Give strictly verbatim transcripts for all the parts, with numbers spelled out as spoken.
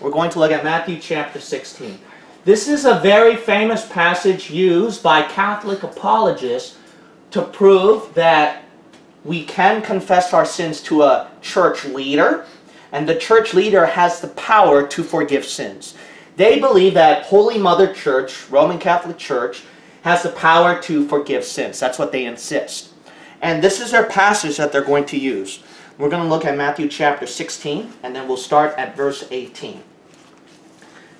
We're going to look at Matthew chapter sixteen. This is a very famous passage used by Catholic apologists to prove that we can confess our sins to a church leader, and the church leader has the power to forgive sins. They believe that Holy Mother Church, Roman Catholic Church, has the power to forgive sins. That's what they insist. And this is their passage that they're going to use. We're going to look at Matthew chapter sixteen, and then we'll start at verse eighteen.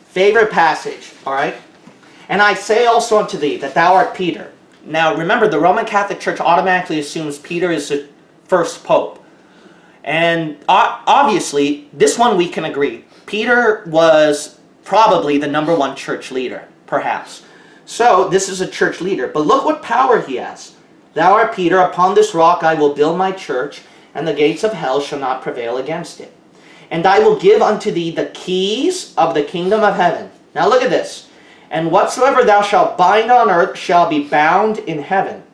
Favorite passage, all right? And I say also unto thee that thou art Peter. Now remember, the Roman Catholic Church automatically assumes Peter is the first pope. And obviously, this one we can agree. Peter was probably the number one church leader, perhaps. So this is a church leader. But look what power he has. Thou art Peter, upon this rock I will build my church, and the gates of hell shall not prevail against it. And I will give unto thee the keys of the kingdom of heaven. Now look at this. And whatsoever thou shalt bind on earth shall be bound in heaven.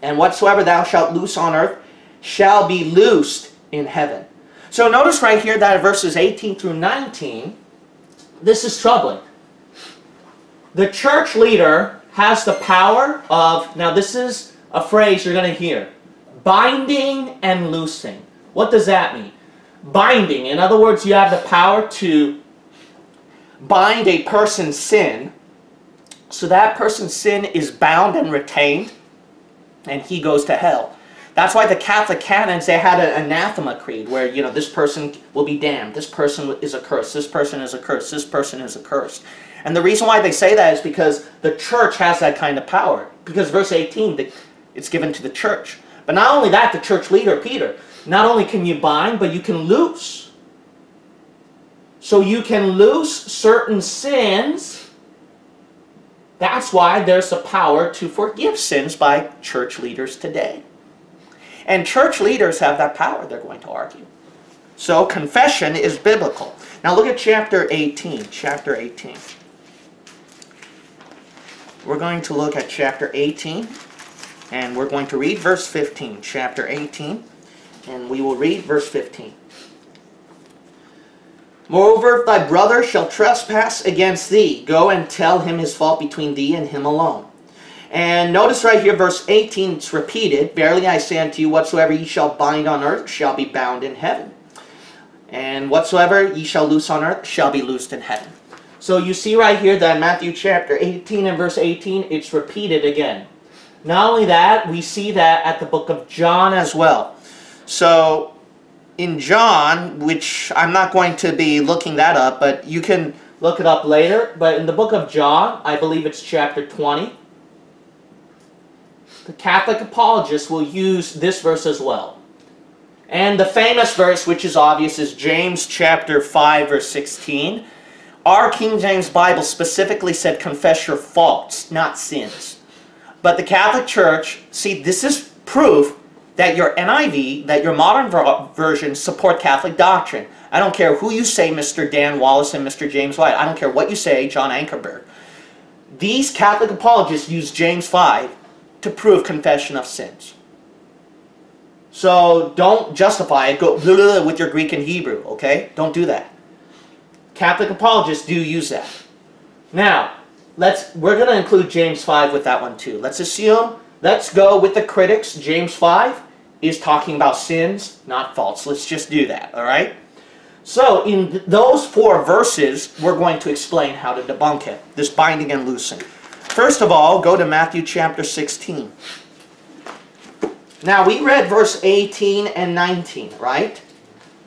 And whatsoever thou shalt loose on earth shall be loosed in heaven. So notice right here that verses eighteen through nineteen, this is troubling. The church leader has the power of, now this is a phrase you're going to hear, binding and loosing. What does that mean? Binding. In other words, you have the power to bind a person's sin, so that person's sin is bound and retained, and he goes to hell. That's why the Catholic canons, they had an anathema creed where, you know, this person will be damned, this person is accursed, this person is accursed, this person is accursed. And the reason why they say that is because the church has that kind of power. Because verse eighteen, it's given to the church. But not only that, the church leader, Peter, not only can you bind, but you can loose. So you can loose certain sins. That's why there's a power to forgive sins by church leaders today. And church leaders have that power, they're going to argue. So confession is biblical. Now look at chapter eighteen. Chapter eighteen. We're going to look at chapter eighteen, and we're going to read verse fifteen. Chapter eighteen, and we will read verse fifteen. Moreover, if thy brother shall trespass against thee, go and tell him his fault between thee and him alone. And notice right here, verse eighteen, it's repeated. Verily I say unto you, whatsoever ye shall bind on earth shall be bound in heaven. And whatsoever ye shall loose on earth shall be loosed in heaven. So you see right here that in Matthew chapter eighteen and verse eighteen, it's repeated again. Not only that, we see that at the book of John as well. So in John, which I'm not going to be looking that up, but you can look it up later. But in the book of John, I believe it's chapter twenty, the Catholic apologists will use this verse as well. And the famous verse, which is obvious, is James chapter five, verse sixteen. Our King James Bible specifically said, confess your faults, not sins. But the Catholic Church, see, this is proof that your N I V, that your modern ver versions support Catholic doctrine. I don't care who you say, Mister Dan Wallace and Mister James White. I don't care what you say, John Ankerberg. These Catholic apologists use James five to prove confession of sins. So don't justify it. Go blah, blah, blah, with your Greek and Hebrew, okay? Don't do that. Catholic apologists do use that. Now, let's, we're going to include James five with that one too. Let's assume... Let's go with the critics. James five is talking about sins, not faults. Let's just do that, all right? So in th those four verses, we're going to explain how to debunk it, this binding and loosing. First of all, go to Matthew chapter sixteen. Now, we read verse eighteen and nineteen, right?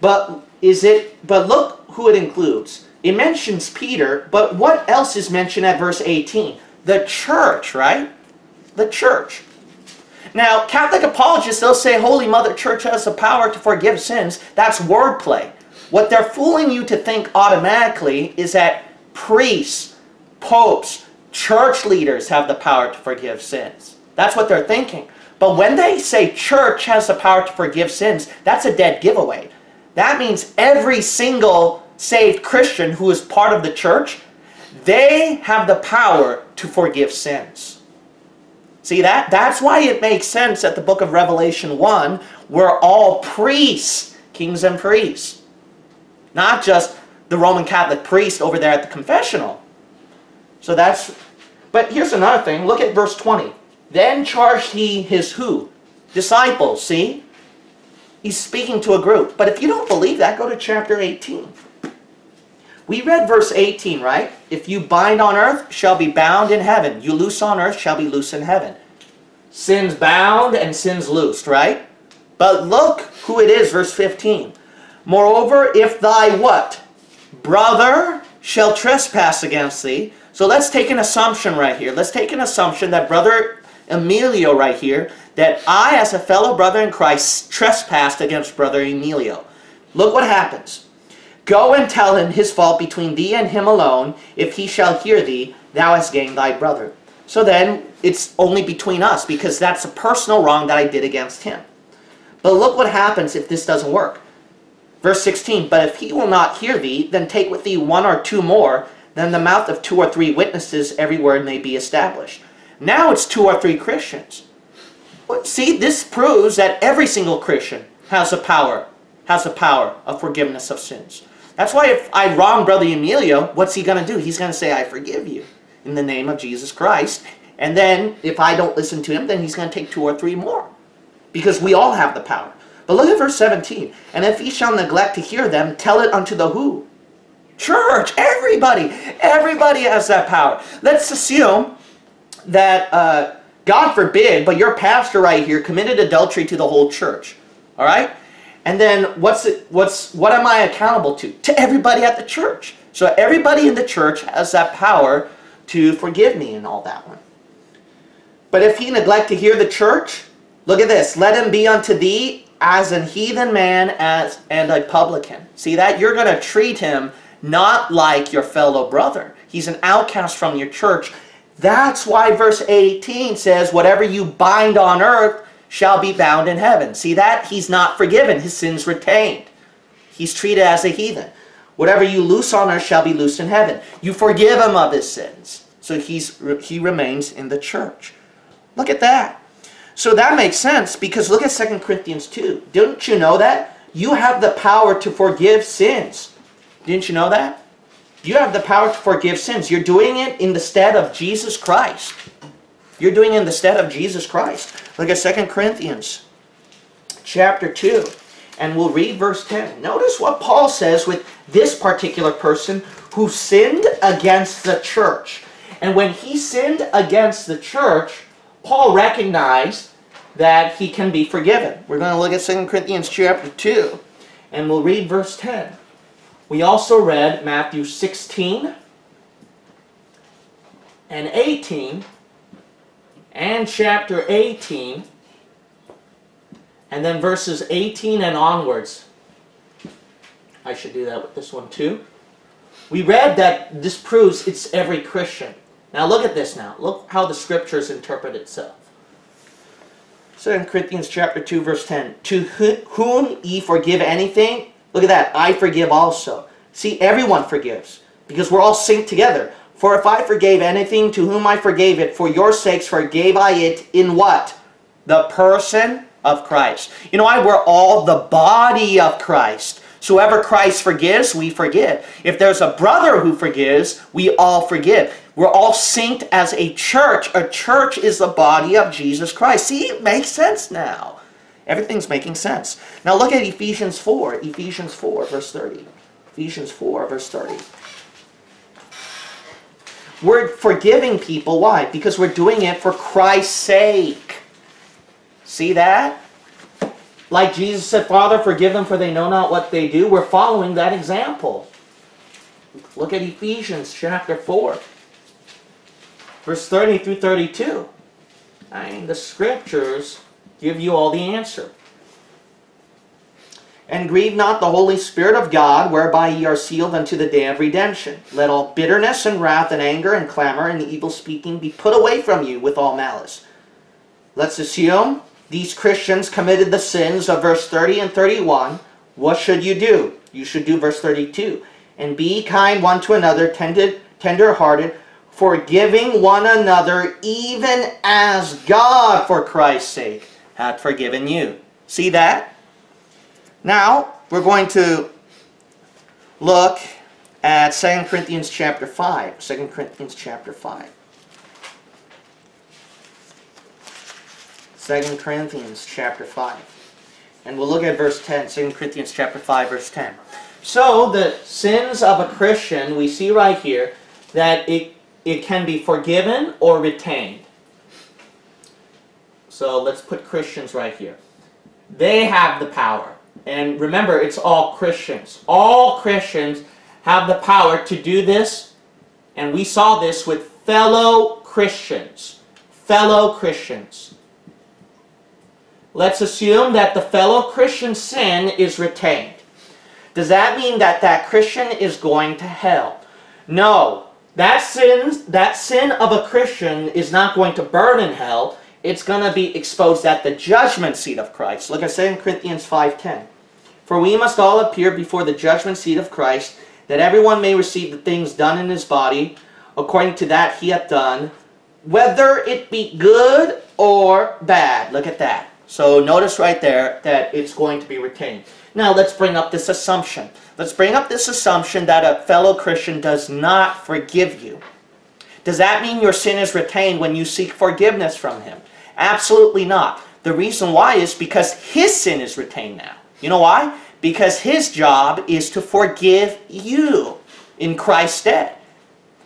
But is it, but look who it includes. It mentions Peter, but what else is mentioned at verse eighteen? The church, right? The church. Now, Catholic apologists, they'll say Holy Mother Church has the power to forgive sins. That's wordplay. What they're fooling you to think automatically is that priests, popes, church leaders have the power to forgive sins. That's what they're thinking. But when they say church has the power to forgive sins, that's a dead giveaway. That means every single saved Christian who is part of the church, they have the power to forgive sins. See that? That's why it makes sense that the book of Revelation one, we're all priests, kings and priests. Not just the Roman Catholic priest over there at the confessional. So that's... But here's another thing. Look at verse twenty. Then charged he his who? Disciples, see? He's speaking to a group. But if you don't believe that, go to chapter eighteen. We read verse eighteen, right? If you bind on earth, shall be bound in heaven. You loose on earth, shall be loose in heaven. Sins bound and sins loosed, right? But look who it is, verse fifteen. Moreover, if thy what? Brother shall trespass against thee. So let's take an assumption right here. Let's take an assumption that brother Emilio right here, that I as a fellow brother in Christ trespassed against brother Emilio. Look what happens. Go and tell him his fault between thee and him alone. If he shall hear thee, thou hast gained thy brother. So then it's only between us, because that's a personal wrong that I did against him. But look what happens if this doesn't work. Verse sixteen, but if he will not hear thee, then take with thee one or two more, then the mouth of two or three witnesses every word may be established. Now it's two or three Christians. See, this proves that every single Christian has the power, has the power of forgiveness of sins. That's why if I wrong brother Emilio, what's he going to do? He's going to say, I forgive you in the name of Jesus Christ. And then if I don't listen to him, then he's going to take two or three more. Because we all have the power. But look at verse seventeen. And if he shall neglect to hear them, tell it unto the who? Church. Everybody. Everybody has that power. Let's assume that, uh, God forbid, but your pastor right here committed adultery to the whole church. All right? And then what's it, what's, what am I accountable to? To everybody at the church. So everybody in the church has that power to forgive me and all that one. But if he neglect to hear the church, look at this. Let him be unto thee as an heathen man as and a publican. See that? You're going to treat him not like your fellow brother. He's an outcast from your church. That's why verse eighteen says, whatever you bind on earth shall be bound in heaven. See that? He's not forgiven. His sin's retained. He's treated as a heathen. Whatever you loose on earth shall be loosed in heaven. You forgive him of his sins. So he's, he remains in the church. Look at that. So that makes sense, because look at Second Corinthians two. Didn't you know that? You have the power to forgive sins. Didn't you know that? You have the power to forgive sins. You're doing it in the stead of Jesus Christ. You're doing it in the stead of Jesus Christ. Look at Second Corinthians chapter two. And we'll read verse ten. Notice what Paul says with this particular person who sinned against the church. And when he sinned against the church, Paul recognized that he can be forgiven. We're going to look at Second Corinthians chapter two. And we'll read verse ten. We also read Matthew sixteen and eighteen and chapter eighteen and then verses eighteen and onwards. I should do that with this one too. We read that this proves it's every Christian. Now look at this now. Look how the scriptures interpret itself. Second Corinthians chapter two verse ten. To whom ye forgive anything, look at that. I forgive also. See, everyone forgives, because we're all synced together. For if I forgave anything, to whom I forgave it, for your sakes forgave I it in what? The person of Christ. You know why? We're all the body of Christ. So whoever Christ forgives, we forgive. If there's a brother who forgives, we all forgive. We're all synced as a church. A church is the body of Jesus Christ. See, it makes sense now. Everything's making sense. Now look at Ephesians four. Ephesians four, verse thirty. Ephesians four, verse thirty. We're forgiving people. Why? Because we're doing it for Christ's sake. See that? Like Jesus said, Father, forgive them, for they know not what they do. We're following that example. Look at Ephesians chapter four, verse thirty through thirty-two. I mean, the scriptures give you all the answer. And grieve not the Holy Spirit of God, whereby ye are sealed unto the day of redemption. Let all bitterness and wrath and anger and clamor and evil speaking be put away from you with all malice. Let's assume these Christians committed the sins of verse thirty and thirty-one. What should you do? You should do verse thirty-two. And be kind one to another, tender-hearted, forgiving one another, even as God, for Christ's sake, had forgiven you. See that? Now, we're going to look at Second Corinthians chapter five. Second Corinthians chapter five. Second Corinthians chapter five. And we'll look at verse ten. Second Corinthians chapter five, verse ten. So the sins of a Christian, we see right here, that it, it can be forgiven or retained. So let's put Christians right here. They have the power. And remember, it's all Christians. All Christians have the power to do this. And we saw this with fellow Christians. Fellow Christians. Let's assume that the fellow Christian sin is retained. Does that mean that that Christian is going to hell? No. That sin, that sin of a Christian is not going to burn in hell. It's going to be exposed at the judgment seat of Christ. Look at Second Corinthians five ten. For we must all appear before the judgment seat of Christ, that everyone may receive the things done in his body, according to that he hath done, whether it be good or bad. Look at that. So notice right there that it's going to be retained. Now let's bring up this assumption. Let's bring up this assumption that a fellow Christian does not forgive you. Does that mean your sin is retained when you seek forgiveness from him? Absolutely not. The reason why is because his sin is retained now. You know why? Because his job is to forgive you in Christ's stead.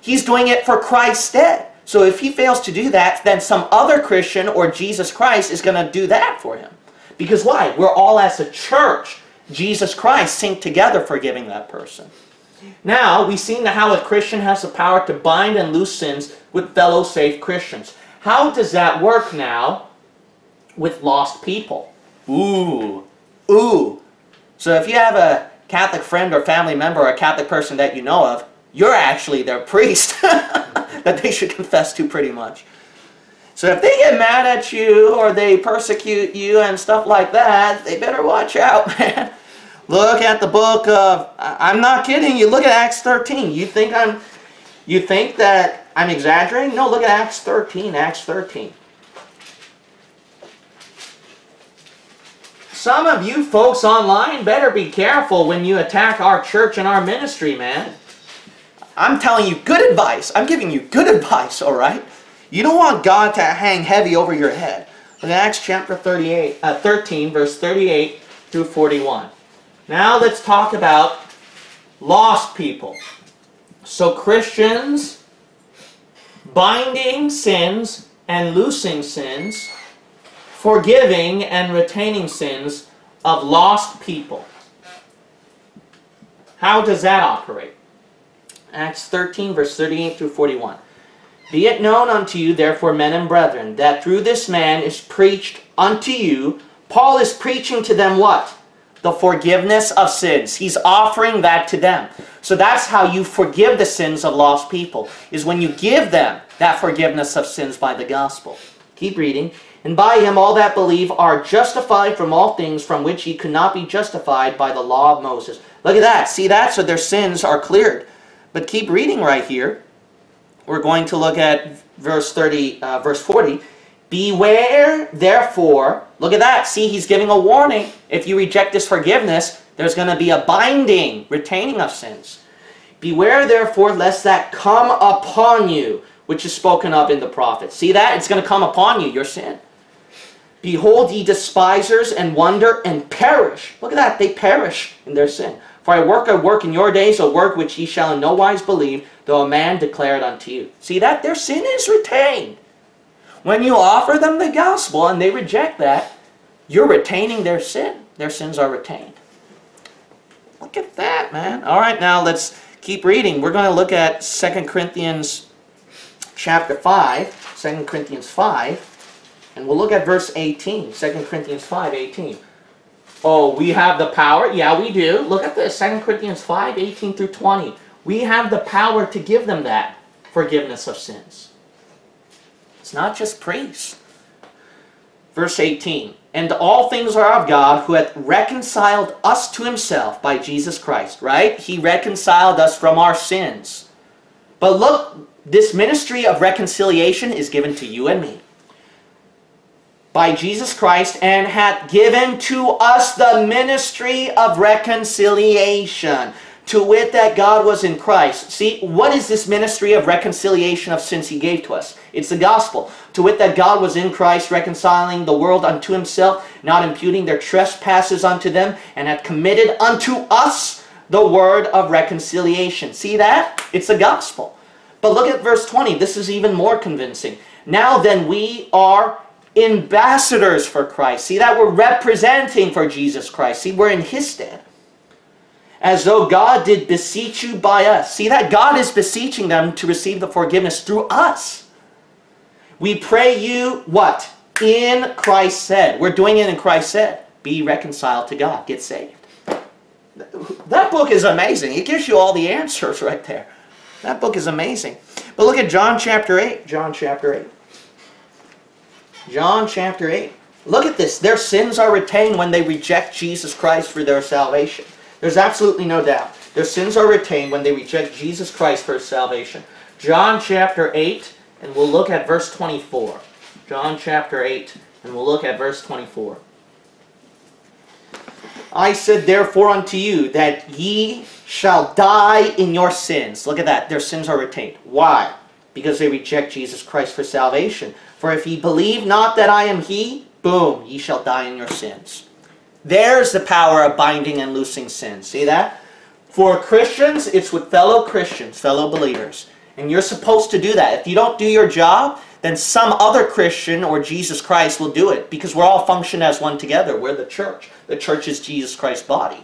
He's doing it for Christ's stead. So if he fails to do that, then some other Christian or Jesus Christ is going to do that for him. Because why? We're all, as a church, Jesus Christ, sink together forgiving that person. Now, we've seen how a Christian has the power to bind and loose sins with fellow saved Christians. How does that work now with lost people? Ooh. Ooh. So if you have a Catholic friend or family member or a Catholic person that you know of, you're actually their priest that they should confess to, pretty much. So if they get mad at you or they persecute you and stuff like that, they better watch out, man. Look at the book of, I'm not kidding you, look at Acts thirteen. You think I'm, you think that I'm exaggerating? No, look at Acts thirteen, Acts thirteen. Some of you folks online better be careful when you attack our church and our ministry, man. I'm telling you good advice. I'm giving you good advice, all right? You don't want God to hang heavy over your head. Look at Acts chapter thirteen, verse thirty-eight through forty-one. Now let's talk about lost people. So Christians binding sins and loosing sins, forgiving and retaining sins of lost people. How does that operate? Acts thirteen, verse thirty-eight through forty-one. Be it known unto you, therefore, men and brethren, that through this man is preached unto you, Paul is preaching to them what? The forgiveness of sins. He's offering that to them. So that's how you forgive the sins of lost people, is when you give them that forgiveness of sins by the gospel. Keep reading. And by him all that believe are justified from all things from which ye could not be justified by the law of Moses. Look at that. See that? So their sins are cleared. But keep reading right here. We're going to look at verse thirty, uh, verse forty. Beware, therefore, look at that. See, he's giving a warning. If you reject this forgiveness, there's going to be a binding, retaining of sins. Beware, therefore, lest that come upon you, which is spoken of in the prophets. See that? It's going to come upon you, your sin. Behold, ye despisers, and wonder, and perish. Look at that. They perish in their sin. For I work, I work in your days, a work which ye shall in no wise believe, though a man declare it unto you. See that? Their sin is retained. When you offer them the gospel and they reject that, you're retaining their sin. Their sins are retained. Look at that, man. All right, now let's keep reading. We're going to look at Second Corinthians chapter five, Second Corinthians five, and we'll look at verse eighteen, Second Corinthians five, eighteen. Oh, we have the power. Yeah, we do. Look at this, Second Corinthians five, eighteen through twenty. We have the power to give them that forgiveness of sins. It's not just priests. Verse eighteen. And all things are of God, who hath reconciled us to himself by Jesus Christ. Right? He reconciled us from our sins. But look, this ministry of reconciliation is given to you and me. By Jesus Christ, and hath given to us the ministry of reconciliation. to wit that God was in Christ. See, what is this ministry of reconciliation of sins he gave to us? It's the gospel. To wit that God was in Christ, reconciling the world unto himself, not imputing their trespasses unto them, and had committed unto us the word of reconciliation. See that? It's the gospel. But look at verse twenty. This is even more convincing. Now then, we are ambassadors for Christ. See that? We're representing for Jesus Christ. See, we're in his stead. As though God did beseech you by us. See that? God is beseeching them to receive the forgiveness through us. We pray you, what? In Christ said. We're doing it in Christ said. Be reconciled to God. Get saved. That book is amazing. It gives you all the answers right there. That book is amazing. But look at John chapter eight. John chapter eight. John chapter eight. Look at this. Their sins are retained when they reject Jesus Christ for their salvation. There's absolutely no doubt. Their sins are retained when they reject Jesus Christ for salvation. John chapter eight, and we'll look at verse twenty-four. John chapter eight, and we'll look at verse twenty-four. I said therefore unto you that ye shall die in your sins. Look at that. Their sins are retained. Why? Because they reject Jesus Christ for salvation. For if ye believe not that I am he, boom, ye shall die in your sins. There's the power of binding and loosing sin. See that? For Christians, it's with fellow Christians, fellow believers. And you're supposed to do that. If you don't do your job, then some other Christian or Jesus Christ will do it. Because we're all functioning as one together. We're the church. The church is Jesus Christ's body.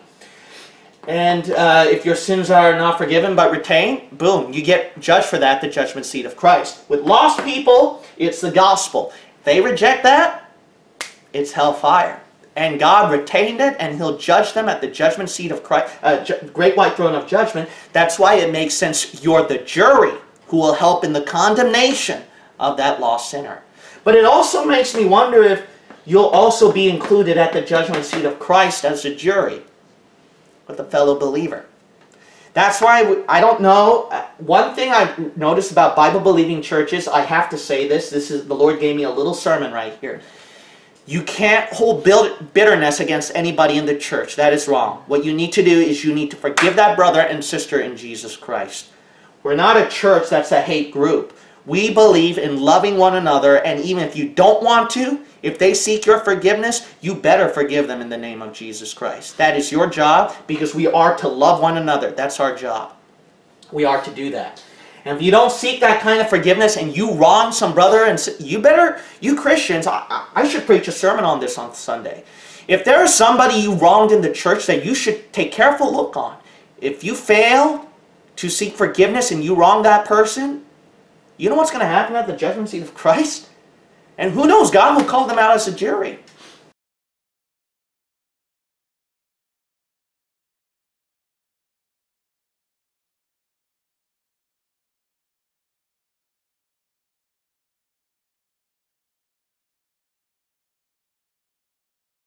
And uh, if your sins are not forgiven but retained, boom, you get judged for that, the judgment seat of Christ. With lost people, it's the gospel. If they reject that, it's hellfire. And God retained it, and He'll judge them at the judgment seat of Christ, uh, great white throne of judgment. That's why it makes sense you're the jury who will help in the condemnation of that lost sinner. But it also makes me wonder if you'll also be included at the judgment seat of Christ as a jury with a fellow believer. That's why I don't know. One thing I've noticed about Bible-believing churches, I have to say this, this is the Lord gave me a little sermon right here. You can't hold bitterness against anybody in the church. That is wrong. What you need to do is you need to forgive that brother and sister in Jesus Christ. We're not a church that's a hate group. We believe in loving one another, and even if you don't want to, if they seek your forgiveness, you better forgive them in the name of Jesus Christ. That is your job, because we are to love one another. That's our job. We are to do that. And if you don't seek that kind of forgiveness and you wrong some brother, and you better, you Christians, I, I should preach a sermon on this on Sunday. If there is somebody you wronged in the church that you should take careful look on, if you fail to seek forgiveness and you wrong that person, you know what's going to happen at the judgment seat of Christ? And who knows, God will call them out as a jury.